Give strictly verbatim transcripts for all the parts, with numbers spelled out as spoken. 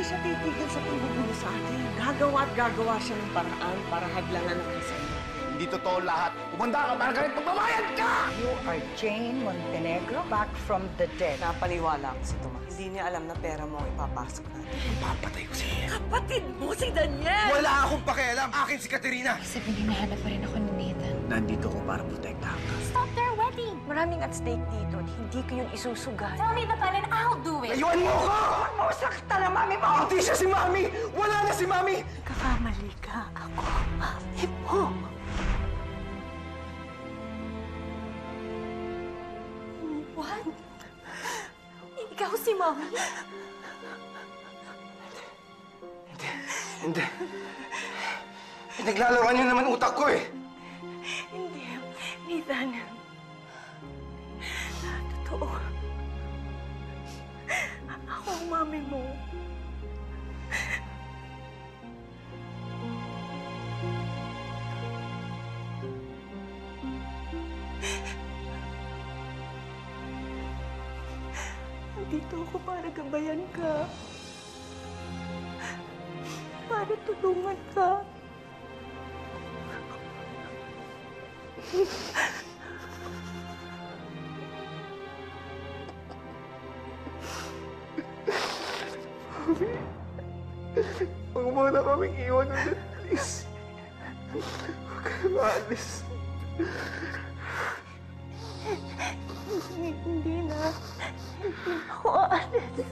hindi siya titigil sa pagbubulo sa akin. Gagawa at gagawa siya ng paraan para haglangan ang kasama. Hindi totoo lahat. Umanda ka, Margaret! Magbabayad ka! You are Jane Montenegro, back from the dead. Napaniwala ako si Tumaki. Hindi niya alam na pera mo ipapasok natin. Papatay ko siya. Kapatid mo si Daniel! Wala akong pakialam! Akin si Caterina! Sabihin, nahanap pa rin ako ni Nathan. Nandito ko para protektahan ka. Stop their wedding! Maraming at stake dito at hindi ko yung isusugal. Tell me the plan and I'll do it! Ayuan mo ko! Huwag mo sakta na mami mo! Hindi siya si mami! Wala na si mami! Nagkakamali ka. Ako, mami mo! What? Ikaw si mami? Hindi. Hindi. Pinaglalaroan niyo naman utak ko eh! Hindi. Nathan. Totoo. Ako ang mami mo. Nandito ako para gabayan ka. Para tulungan ka. Mami, huwag mo na kaming iwan ulit, please. Huwag kayo maalis. Hindi, hindi na. Hindi ako aalis.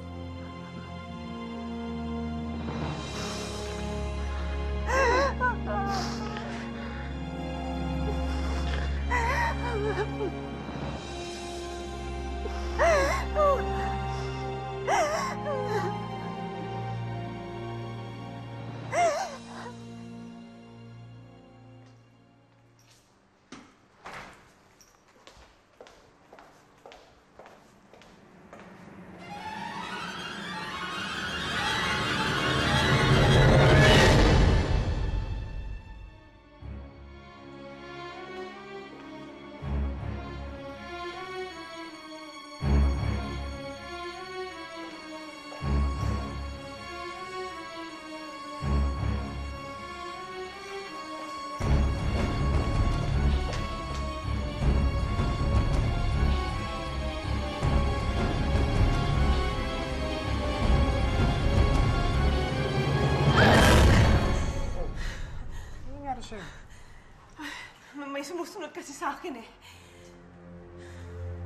Sumusunod kasi sa akin eh.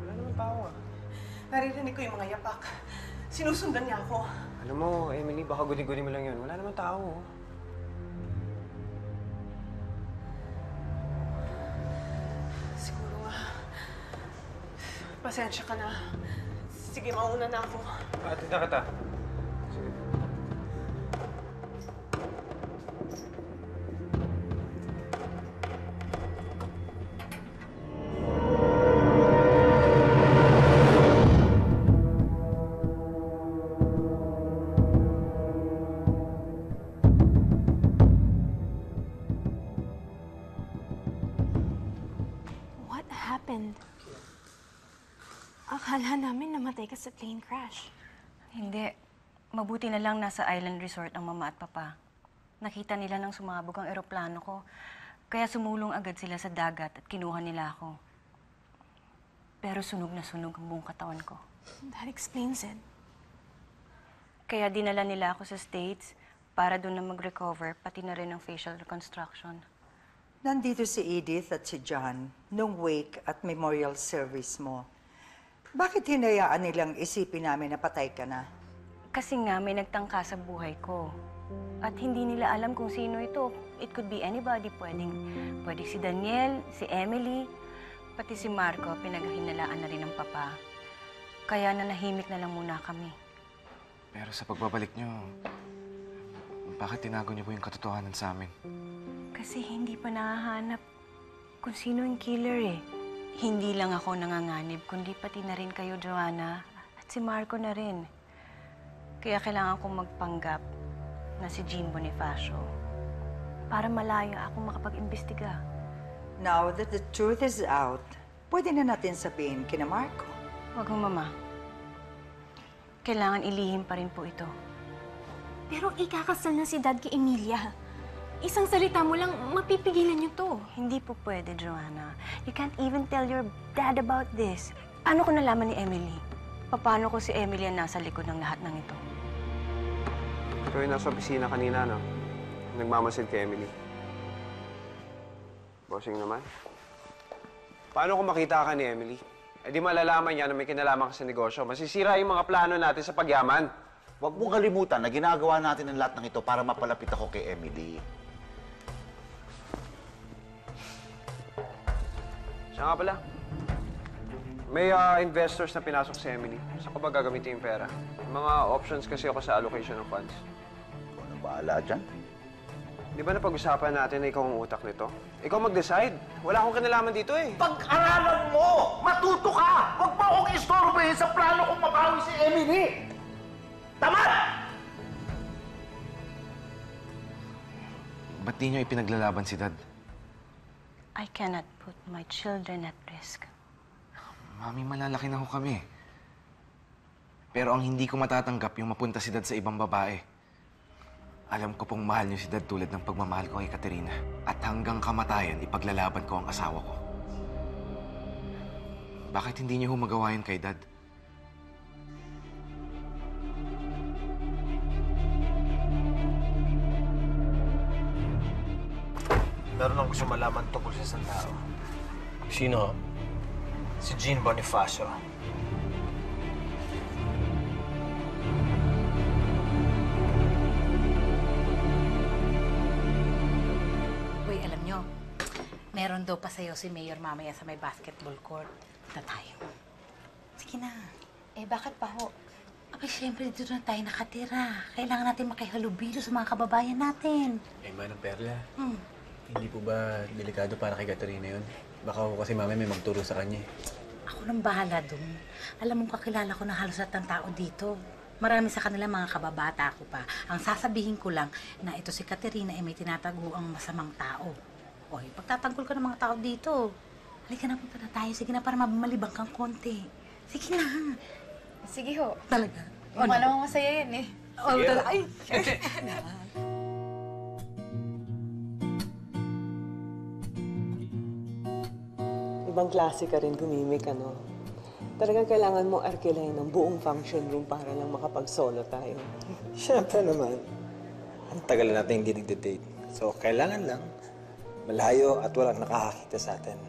Wala naman tao ah. Naririnig ko yung mga yapak. Sinusundan niya ako. Alam mo, Emily, baka gudi-gudi mo lang yun. Wala naman tao. Siguro nga. Pasensya ka na. Sige, mauna na ako. Atid na kita. Akala namin namatay ka sa plane crash. Hindi. Mabuti na lang nasa island resort ang mama at papa. Nakita nila nang sumabog ang eroplano ko. Kaya sumulong agad sila sa dagat at kinuha nila ako. Pero sunog na sunog ang buong katawan ko. That explains it. Kaya dinala nila ako sa States para doon na mag-recover, pati na rin ang facial reconstruction. Nandito si Edith at si John nung wake at memorial service mo. Bakit hinayaan nilang isipin namin na patay ka na? Kasi nga may nagtangka sa buhay ko. At hindi nila alam kung sino ito. It could be anybody. Pwedeng, pwedeng si Daniel, si Emily, pati si Marco, pinaghinalaan na rin ng papa. Kaya nanahimik na lang muna kami. Pero sa pagbabalik nyo, bakit tinago niyo po yung katotohanan sa amin? Kasi hindi pa nahahanap kung sino yung killer eh. Hindi lang ako nanganganib, kundi pati na rin kayo, Joanna, at si Marco na rin. Kaya kailangan kong magpanggap na si Jim Bonifacio para malayo akong makapag-imbestiga. Now that the truth is out, pwede na natin sabihin kina Marco. Wag mo, Mama. Kailangan ilihim pa rin po ito. Pero ikakasal na si Dad kay Emilia. Isang salita mo lang, mapipigilan niyo to. Hindi po pwede, Joanna. You can't even tell your dad about this. Paano ko nalaman ni Emily? Paano ko si Emily ang nasa likod ng lahat ng ito? Ito yung nasa opisina kanina, no? Nagmamasid kay Emily. Bossing naman. Paano kung makita ka ni Emily? Eh di malalaman niya na may kinalaman ka sa negosyo. Masisira yung mga plano natin sa pagyaman. Huwag mong kalimutan na ginagawa natin ang lahat ng ito para mapalapit ako kay Emily. Siya nga pala. May uh, investors na pinasok si Emily. Saan ko ba gagamitin yung pera? May mga options kasi ako sa allocation ng funds. Ikaw na bahala dyan. Di ba napag-usapan natin na ikaw ang utak nito? Ikaw mag-decide. Wala akong kinalaman dito eh. Pag-aralan mo! Matuto ka! Huwag pa akong istorbohin sa plano kong mabawi si Emily! Tama! Ba't di niyo ipinaglalaban si Dad? I cannot put my children at risk. Mami, malalaki na ho kami. Pero ang hindi ko matatanggap yung mapunta si Dad sa ibang babae. Alam ko pong mahal niyo si Dad tulad ng pagmamahal ko kay Caterina. At hanggang kamatayan, ipaglalaban ko ang asawa ko. Bakit hindi niyo ho magawa yun kay Dad? Meron akong gusto malaman tungkol sa isang tao. Sino? Si Jane Bonifacio. Uy, alam nyo, meron daw pa sa'yo si Mayor mamaya sa may basketball court. Punta tayo. Sige na. Eh, bakit pa ho? Abay, siyempre, dito na tayo nakatira. Kailangan natin makihalubilo sa mga kababayan natin. Eh, Manang Perla, hmm. hindi po ba delikado para kay Caterina yun? Baka ako kasi mamaya may magturo sa kanya. Ako nang bahala doon. Alam mong kakilala ko na halos lahat ng tao dito. Marami sa kanila mga kababata ko pa. Ang sasabihin ko lang na ito si Caterina ay may tinatago ang masamang tao. Oy, pagtatanggol ka ng mga tao dito. Halika na, punta na tayo. Sige na, para malibang kang konti. Sige na. Sige ho. Talaga? Ano namang masaya yan eh. Oh, talaga. Ay! Ibang klase ka rin gumimik, ano? Talagang kailangan mong arkilahin ng buong function room para lang makapag-solo tayo. Siyempre naman. Ang tagal natin hindi nag-date. So, kailangan lang malayo at walang nakakakita sa atin.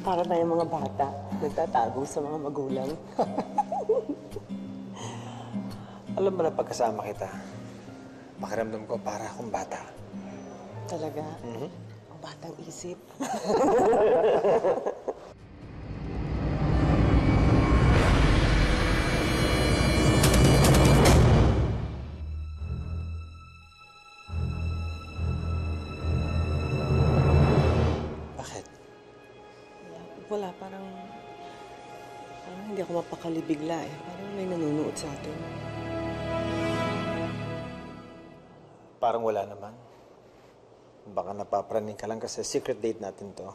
Para tayong mga bata, nagtatago sa mga magulang. Alam mo na pagkasama kita, pakiramdam ko para akong bata. Talaga? Mm-hmm. Batang isip. Bakit? Wala, parang, parang hindi ako mapakalibigla eh. Parang may nanonood sa atin. Parang wala naman. Baka napapraning ka lang kasi secret date natin to.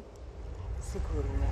Hmm? Siguro na.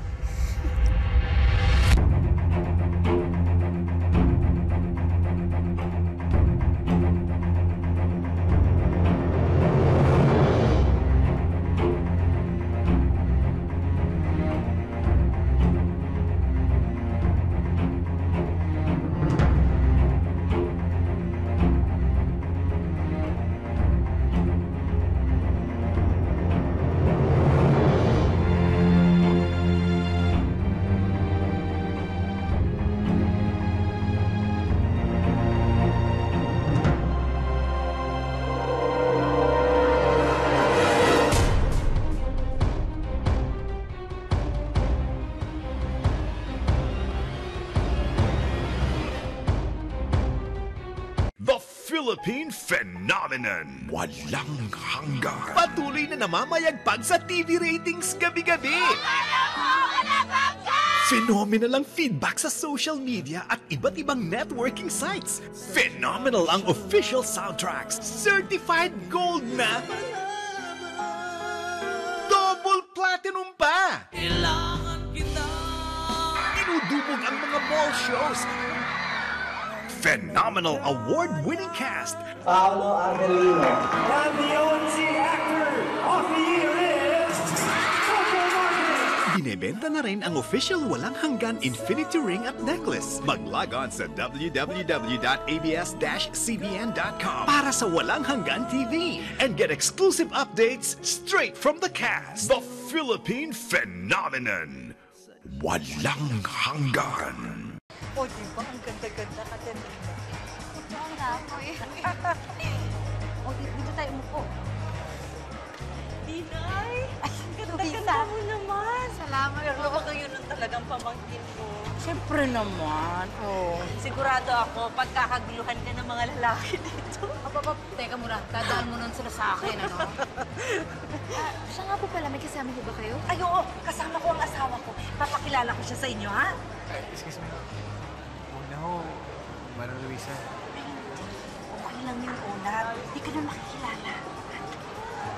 Philippine Phenomenon. Walang Hanggan. Patuloy na namamayagpag sa T V ratings gabi-gabi. Phenomenal ang feedback sa social media at iba't ibang networking sites. Phenomenal ang official soundtracks. Certified gold na. Double platinum pa. Kailangan kita. Dinudubog ang mga mall shows. phenomenal award-winning cast. Paolo Avelino. And the O M C Actor of the Year is Coco Martin. Binibenta na rin ang official Walang Hanggan Infinity Ring at Necklace. Mag-log on sa w w w dot a b s dash c b n dot com para sa Walang Hanggan T V and get exclusive updates straight from the cast. The Philippine Phenomenon. Walang Hanggan. O, diba? Ang ganda-ganda ka, Caterina. Totoo nga ako eh. O, dito tayo umupo. Ninay! Ay, ang ganda-ganda mo naman. Salamat. Pero ako kayo nun talagang pamangkin ko. Siyempre naman. Oh. Sigurado ako, pagkakaguluhan ka ng mga lalaki dito. Apapap, teka muna. Dadaan mo nun sila sa akin, ano? uh, siya nga po pala, may kasama niyo ba kayo? Ay, oo. Kasama ko ang asawa ko. Papakilala ko siya sa inyo, ha? Uh, excuse me. Una ho, Mara Luisa. Ay, hindi. Okay lang yung una. Hindi ka na makikilala.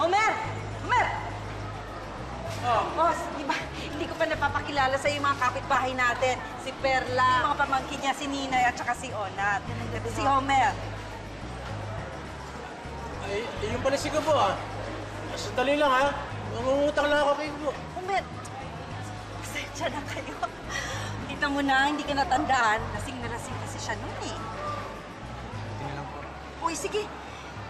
Homer! Homer! Oh. Boss, di ba, hindi ko pa napapakilala sa'yo yung mga kapitbahay natin. Si Perla, yung mga pamangkin niya, si Ninay at saka si Onat. Si Homer. Ay, yun pala si Gabo, ah. Sandali lang, ha? Mangungutang lang ako kay Gabo. Homer, pasensya na kayo. Kita mo na, hindi ka natandaan. Lasing na lasing kasi siya noon, eh. Hindi lang po. Uy, sige.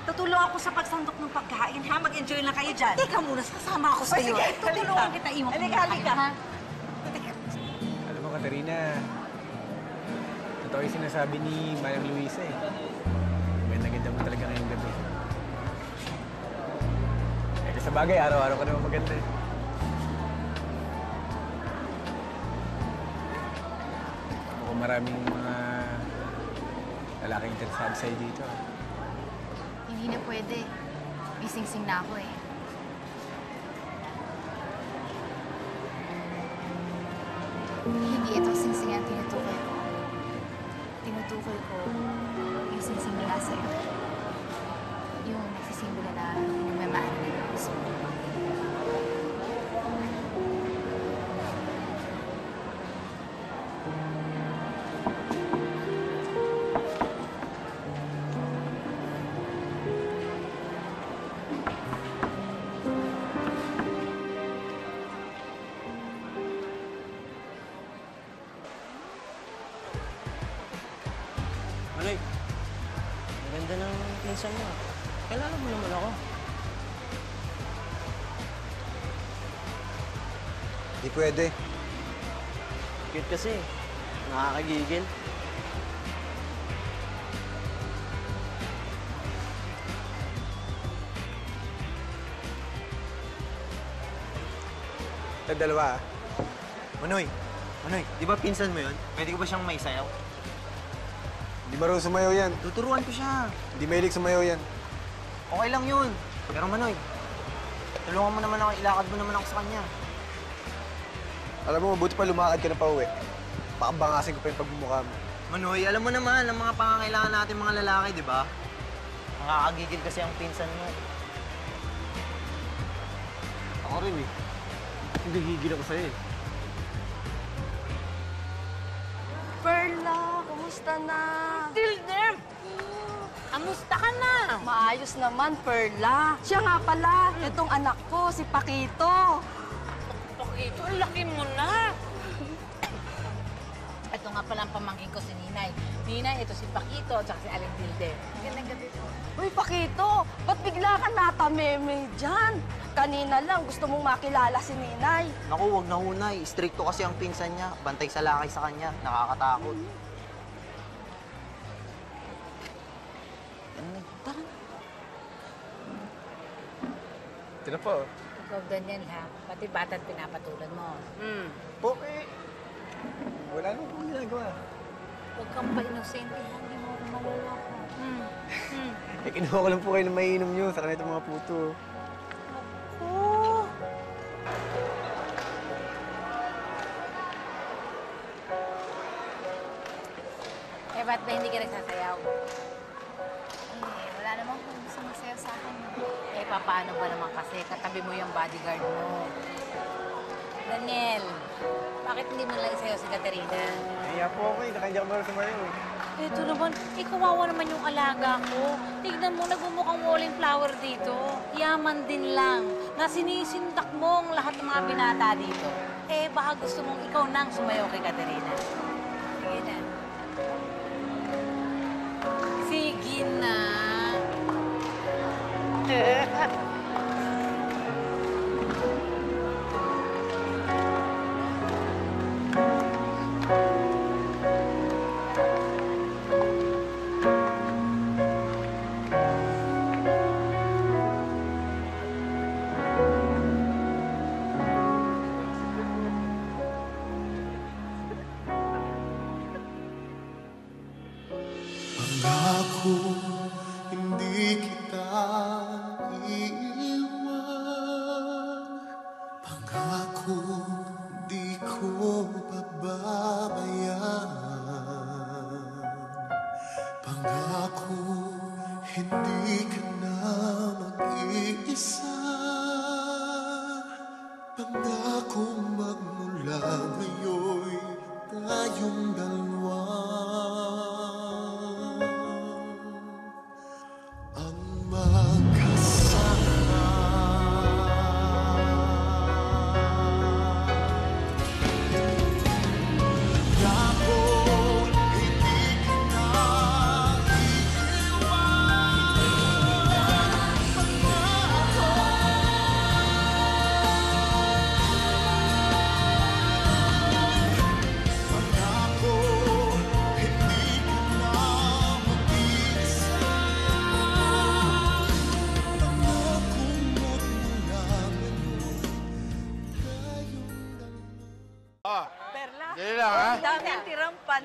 Tutulong ako sa pagsandok ng pagkain, ha? Mag-enjoy lang kayo dyan. Teka muna, sasama ako sa iyo. Tutulungan kita, iwan ko muna kayo, ha? Alam mo, Caterina, totoo yung sinasabi ni Manang Luisa, eh. Maganda-ganda mo talaga ngayong gabi. Eh, kasi bagay, araw-araw ka naman maganda. Ako maraming mga lalaking interesado sa'yo dito, ha? Hindi na pwede. May sing-sing na ako eh. Hindi ito sing-sing ang tinutukoy ko. Tinutukoy ko yung sing-sing nila sa'yo. Yung nagsisimbolo na nagmamahal na ng gusto mo. Kailangan mo naman ako. Di pwede. Cute kasi. Nakakagigil. Ito dalawa, ah. Manoy! Manoy! Di ba pinsan mo yun? Pwede ko ba siyang maisayaw? Hindi marunong sumayaw yan. Tuturuan ko siya. Hindi mahilig sumayaw yan. Okay lang yun. Pero Manoy, tulungan mo naman ako, ilakad mo naman ako sa kanya. Alam mo, mabuti pa lumakad ka na pauwi. Pakambangasin ko pa yung pagmumukha mo. Manoy, alam mo naman ang mga pangangailangan natin mga lalaki, di ba? Nakakagigil kasi ang pinsan mo. Ako rin eh. Hindi gigil ako sa'yo eh. Perla, kumusta na? Still there! Amusta ka na? Maayos naman, Perla. Siya nga pala, itong anak ko, si Paquito. Paquito, ang laki mo na. Ito nga pala ang pamangkin ko si Ninay. Ninay, ito si Paquito at si Aling Dilde. Magandang gabi po. Uy, Paquito, ba't bigla ka natameme dyan? Kanina lang, gusto mong makilala si Ninay. Naku, wag na hunay. Stricto kasi ang pinsan niya. Bantay sa lakay sa kanya. Nakakatakot. Mm-hmm. Ito na po. Ikaw ganyan, ha? Pati bata't pinapatulad mo. Hmm. Po, eh. Wala naman po ginagawa. Huwag kang pa-inosente, ha? Hindi mo ako mawala ko. Hmm. Hmm. Eh, kinuha ko lang po kayo na maiinom nyo. Saka na itong mga puto. Ako! Eh, ba't ba hindi ka nagsasayaw? Eh, wala naman kung gusto magsayaw sa akin. Eh, paano ba naman kasi? Katabi mo yung bodyguard mo. Daniel! Bakit hindi man lang sa'yo si Caterina? Kaya po ako eh. Nakadya ko maroon sumayo eh. Ito naman. Eh, kawawa naman yung alaga ko. Tignan mo, nagbumukhang walling flower dito. Yaman din lang na sinisintak mo ang lahat ng mga binata dito. Eh, baka gusto mong ikaw nang sumayo kay Caterina. Sige na. Sige na.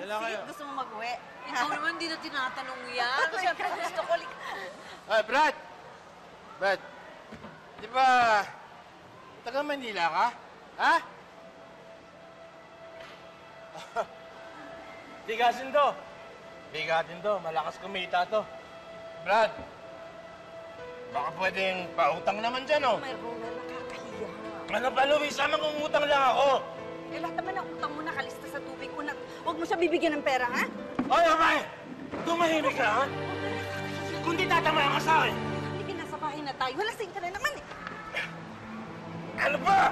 Pansit, gusto mo mag-uwi? Ikaw naman, hindi na tinatanong yan. Siyempre, gusto ko. Ay, Brad! Brad, di ba taga Manila ka? Ha? Bigasin to. Bigatin to. Malakas kumita to. Brad, baka pwedeng pautang naman dyan, oh. Mayroon na nakakahiya. Ano pa, Luis? Sama kung utang lang ako. Eh, lahat naman ang utang mo nakalista sa tubig ko na huwag mo siya bibigyan ng pera, ha? Oy, abay! Tumahimik ka, ha? Kundi tatamaya ka sa akin! Hindi, nasa bahay na tayo. Halasing ka na naman, eh! Ano ba?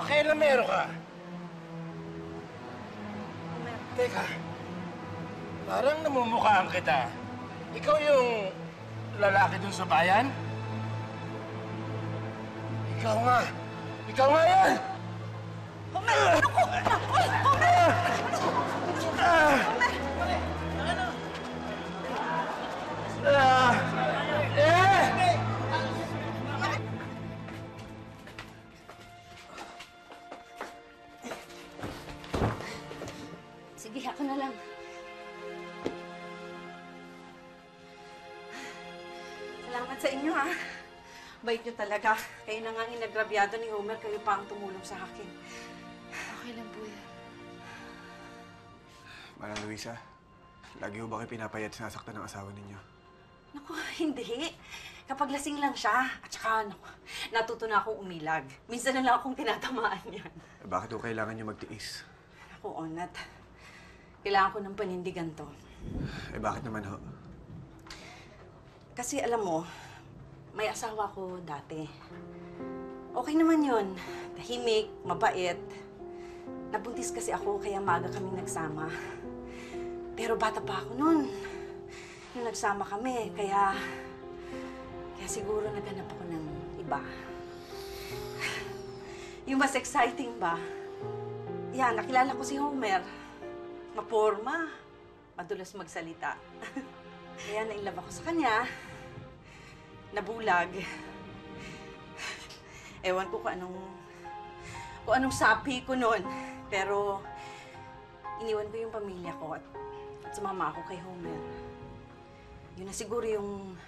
Bakit na meron ka? Meron. Teka, parang namumukhaan kita. Ikaw yung lalaki dun sa bayan? Ikaw nga! Ikaw nga yan! Homer! Ano ko? Hoy! Homer! Homer! Ano? Eh! Sige, ako na lang. Salamat sa inyo, ha? Bait niyo talaga. Kayo na nga ang inagrabyado ni Homer, kayo pa ang tumulong sa akin. Okay lang po yan. Mara Luisa, lagi ho ba kayo pinapayat sa nasaktan ng asawa ninyo? Naku, hindi. Kapag lasing lang siya, at saka naku, natuto na akong umilag. Minsan na lang akong tinatamaan yan. Eh, bakit ho kailangan niyo magtiis? Naku, Onat. Kailangan ko ng panindigan to. Eh, bakit naman ho? Kasi alam mo, may asawa ko dati. Okay naman yun. Tahimik, mabait. Nabuntis kasi ako, kaya maaga kami nagsama. Pero bata pa ako nun. Nung nagsama kami, kaya... Kaya siguro naghanap ako ng iba. Yung mas exciting ba? Yan, nakilala ko si Homer. Maporma. Madulas magsalita. Kaya nainlove ako sa kanya. Nabulag. Ewan ko kung anong... kung anong sabi ko noon. Pero... iniwan ko yung pamilya ko at, at sumama ako kay Homer. Yun na siguro yung...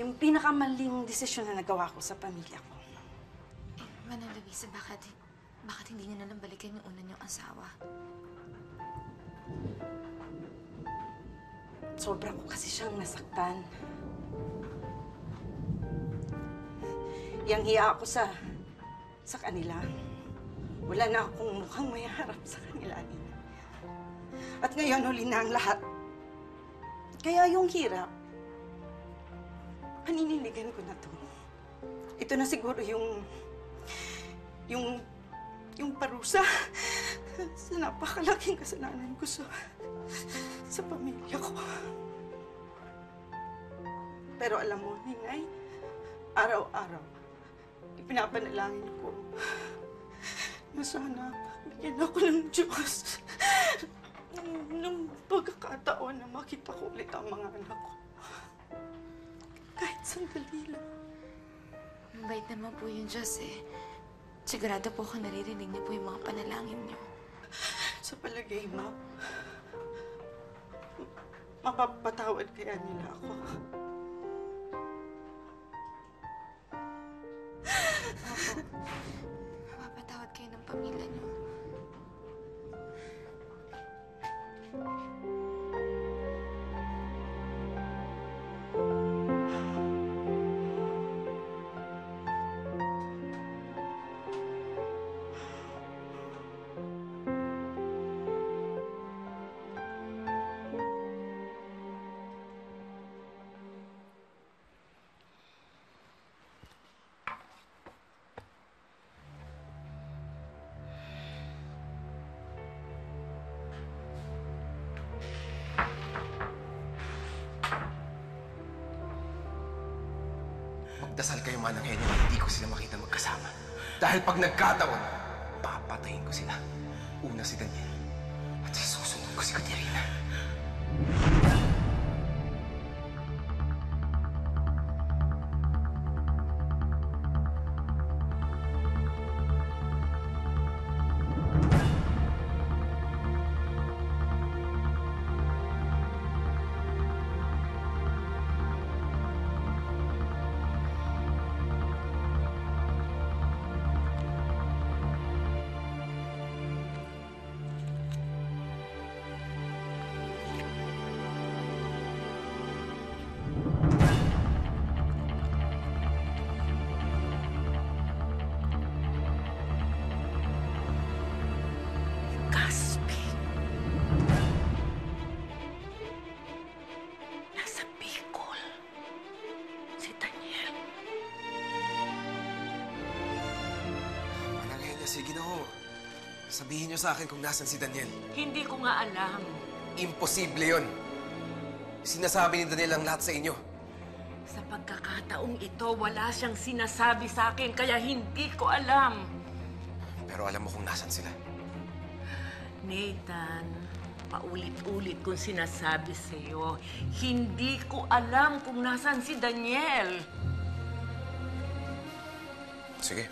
yung pinakamaling desisyon na nagawa ko sa pamilya ko. Eh, Manang Luisa, bakit... bakit hindi niyo nalang balikan yung una niyong asawa? Sobra ko kasi siyang nasaktan. Yang hiya ako sa... sa kanila. Wala na akong mukhang may harap sa kanila, Nina. At ngayon, huli na ang lahat. Kaya yung hirap, paniniligan ko na to. Ito na siguro yung... yung... yung parusa sa napakalaking kasalanan ko sa... sa pamilya ko. Pero alam mo, Ninay, araw-araw, ipinapanalangin ko na sana bigyan ako ng Diyos ng pagkakataon na makita ko ulit ang mga anak ko. Kahit sandali lang. Mabait naman po yung Diyos eh. Sigurado po ako naririnig niyo po yung mga panalangin niyo. Sa palagay, Ma, mapapatawad kaya nila ako. Mapapatawad kayo ng pamilya niyo. Magdasal kayo, Manang Henny, hindi ko sila makita magkasama. Dahil pag nagkataon, papatayin ko sila. Una si Daniel, at sa susunod ko si Caterina. Sige na ho. Sabihin niyo sa akin kung nasan si Daniel. Hindi ko nga alam. Imposible yun. Sinasabi ni Daniel ang lahat sa inyo. Sa pagkakataong ito, wala siyang sinasabi sa akin, kaya hindi ko alam. Pero alam mo kung nasan sila. Nathan, paulit-ulit kong sinasabi sa'yo, hindi ko alam kung nasan si Daniel. Sige.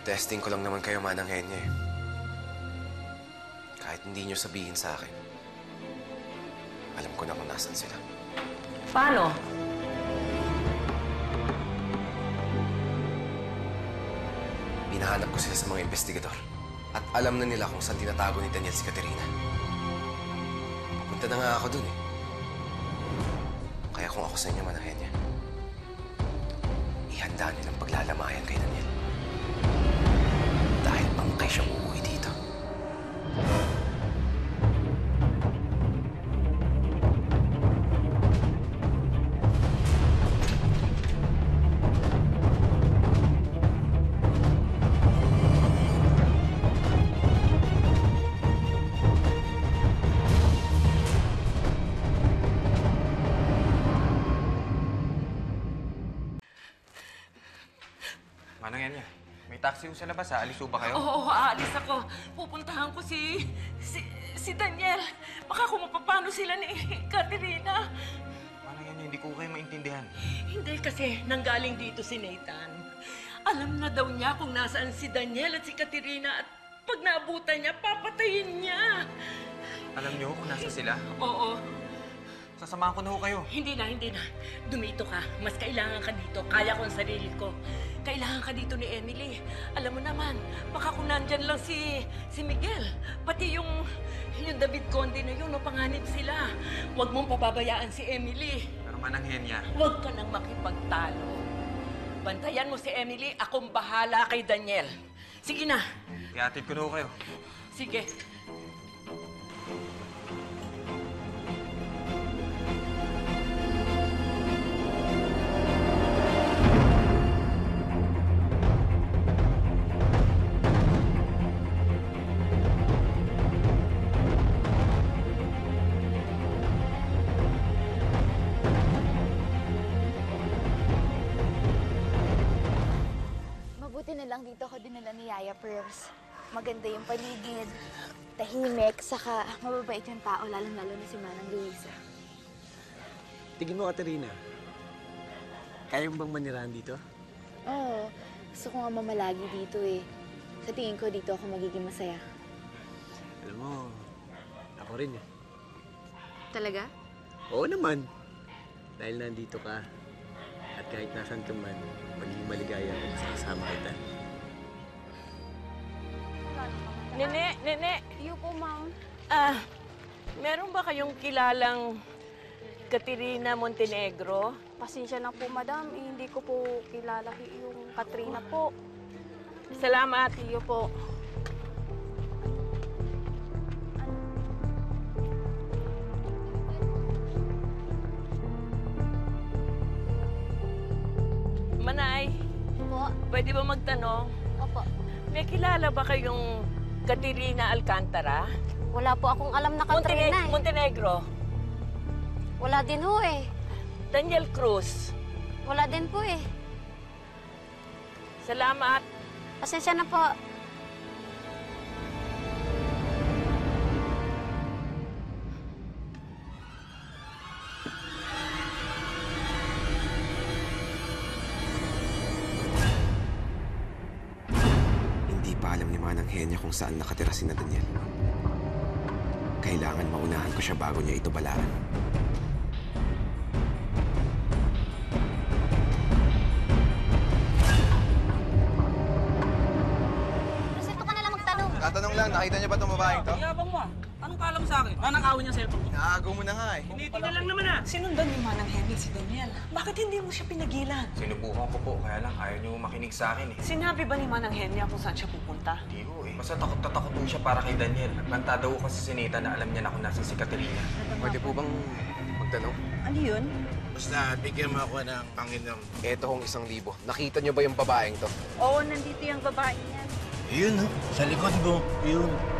Testing ko lang naman kayo, Manang Henny. Kahit hindi niyo sabihin sa akin, alam ko na kung nasan sila. Paano? Hinahanap ko sila sa mga investigador. At alam na nila kung saan tinatago ni Daniel si Caterina. Papunta na nga ako dun eh. Kaya kung ako sa inyo, Manang Henny, ihanda nilang paglalamayan kay Daniel. Dahil pangkay siyang uuwi dito. Manang Henny, may taxi sa labas ha? Alis ba kayo? Oo, oo, aalis ako. Pupuntahan ko si... si, si Daniel. Baka kung mapapano sila ni Caterina. Manang Henny, hindi ko kayo maintindihan. Hindi kasi nanggaling dito si Nathan. Alam na daw niya kung nasaan si Daniel at si Caterina at pag naabutan niya, papatayin niya. Alam niyo kung nasa sila? Oo. Sasamahan ko na ho kayo. Hindi na, hindi na. Dumito ka. Mas kailangan ka dito. Kaya ko ang sarili ko. Kailangan ka dito ni Emily. Alam mo naman, baka kung nandyan lang si, si Miguel, pati yung, yung David Conde na yun, napanganib sila. Huwag mong pababayaan si Emily. Pero Manang Henny, huwag ka nang makipagtalo. Bantayan mo si Emily, akong bahala kay Daniel. Sige na. Iatid ko na kayo. Sige. Lang dito ako dinala ni Yaya Pearls. Maganda yung paligid, tahimik, saka mababait yung tao, lalong-lalo na si Manang Luisa. Tingin mo, Caterina, kaya mo bang manirahan dito? Oo. Gusto ko nga mamalagi dito eh. Sa tingin ko, dito ako magiging masaya. Alam mo, ako rin eh. Talaga? Oo naman. Dahil nandito ka, at kahit nasan ka man, magiging maligaya kung kasama kita. Nene, Nene! Iyo po, Ma'am. Ah, meron ba kayong kilalang Caterina Montenegro? Pasensya na po, Madam. Eh, hindi ko po kilala yung Caterina po. Salamat, iyo po. Manay, po? Pwede ba magtanong? Opo. May kilala ba kayong Caterina Alcantara? Wala po akong alam na Caterina Montene eh. Montenegro? Wala din ho eh. Daniel Cruz? Wala din po eh. Salamat. Pasensya na po. Kung saan nakatira si Daniel. Kailangan maunahan ko siya bago niya ito balaran. Presinto ka na lang magtanong. Tatanong lang, nakita niya ba itong babaeng to? Yabang mo. Anong kala mo sa akin? Manang awin niya sa cellphone ko. Naagaw mo na nga eh. Hindi, tingnan lang naman ah. Sinundan ni Manang Henny si Daniel. Bakit hindi mo siya pinagilan? Sinubukan ko po, kaya lang ayaw niyo makinig sa akin eh. Sinabi ba ni Manang Henny kung saan siya pupunta? Hindi ko. Basta takot-tatakot po siya para kay Daniel. Nagbanta daw kasi si Nathan na alam niya na kung nasan si Caterina. Pwede po bang magtanong? Ano yun? Basta bigyan mo ako ng Panginoon. Ito hong isang libo. Nakita niyo ba yung babaeng to? Oo, nandito yung babaeng yan. Yun, no? Sa likod mo. Yun.